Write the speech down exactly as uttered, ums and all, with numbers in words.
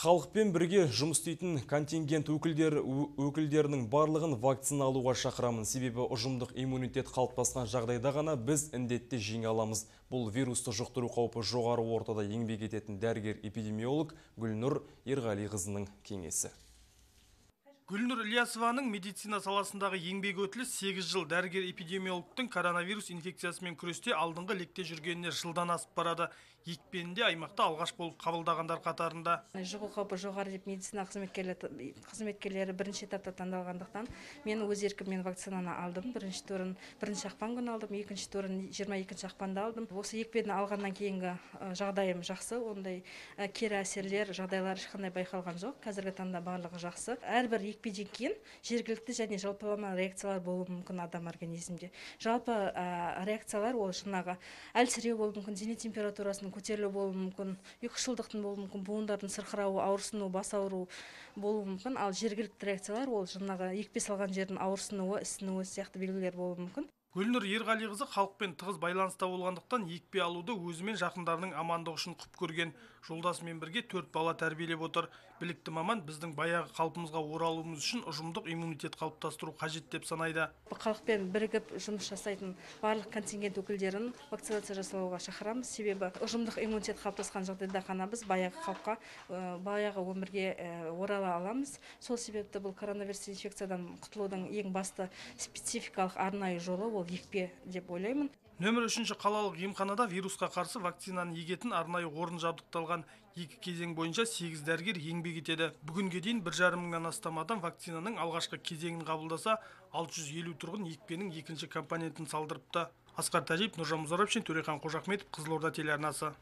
Халықпен бірге жұмыс істейтін контингент өкілдер, өкілдерінің барлығын вакцина алуға шақырамын. Себебі ұжымдық иммунитет қалыптасқан жағдайда ғана біз індетті жеңе аламыз. Бұл вирусты жұқтыру қаупі жоғары ортада еңбек ететін дәрігер-эпидемиолог Гүлнур Ерғали қызының кеңесі. Гүлнур Ильясованың медицина саласындағы еңбек өтілі сегіз жыл дәрігер эпидемиологтың коронавирус инфекциясымен күресте алдыңғы лекте жүргеніне жылдан асып барады. Екпенде аймақта алғаш болып қабылдағандар қатарында. Жұғыл қаупы жоғары деп медицина қызметкерлері бірінші этапта таңдалғандықтан мен өз еркіммен вакцинаны алдым. Бірінші турын бірінші ақпан күні алдым, екінші турын жиырма екінші ақпанда алдым. Осы екпені алғаннан кейінгі жағдайым жақсы, ондай кері әсерлер, жағдайлар ешқандай байқалған жоқ. Қазіргі таңда барлығы жақсы. Әрбір екпеден жергілікті және жалпылама реакциялар болуы мүмкін адам организмде. Жалпы ә, реакциялар ол шынағы әлсіреу болуы мүмкін, дене температурасының көтерілу болуы мүмкін, ұйқышылдықтың болуы мүмкін, буындардың сырқырауы, ауырсыну, бас ауыру болуы мүмкін. Ал жергілікті реакциялар ол шынағы екпе салған жердің ауырсынуы, ісінуі сияқты белгілер болуы мүмкін. Гүлнұр Ерғалиқызы халықпен тығыз байланыста болғандықтан екпе алуды өзімен жақындарының амандығы үшін құп көрген. Жолдасымен бірге төрт бала тәрбиелеп отыр. Білікті маман біздің баяғы қалпымызға оралуымыз үшін ұжымдық иммунитет қалыптастыру қажет деп санайды. Халықпен бірігіп жұмыс жасайтын барлық контингент өкілдерін вакцинация жасалуға шақырамыз. Себебі ұжымдық иммунитет қалыптасқан жағдайда ғана біз баяғы халыққа, баяғы өмірге орала аламыз. Сол себепті бұл коронавирус инфекциядан құтылудың ең басты спецификалық арнайы жолы екпе деп ойлаймын. Нөмір үшінші қалалық емханада вирусқа қарсы вакцинаны егетін арнайы орын жабдықталған. Екі кезең бойынша сегіз дәрігер еңбек етеді. Бүгінге дейін бір жарым мыңнан астам адам вакцинаның алғашқы кезеңін қабылдаса, алты жүз елу тұрғын екпенің екінші компонентін салдырыпты. Асқар Тәжиев, Нұржан Мұзарапшин, Төрехан Қожахметов, Қызылорда телеарнасы.